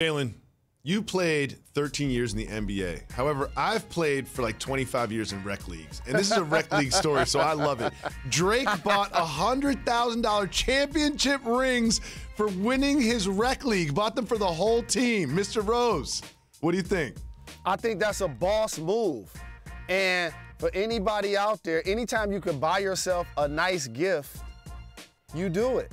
Jalen, you played 13 years in the NBA. However, I've played for like 25 years in rec leagues. And this is a rec league story, so I love it. Drake bought $100,000 championship rings for winning his rec league. Bought them for the whole team. Mr. Rose, what do you think? I think that's a boss move. And for anybody out there, anytime you can buy yourself a nice gift, you do it.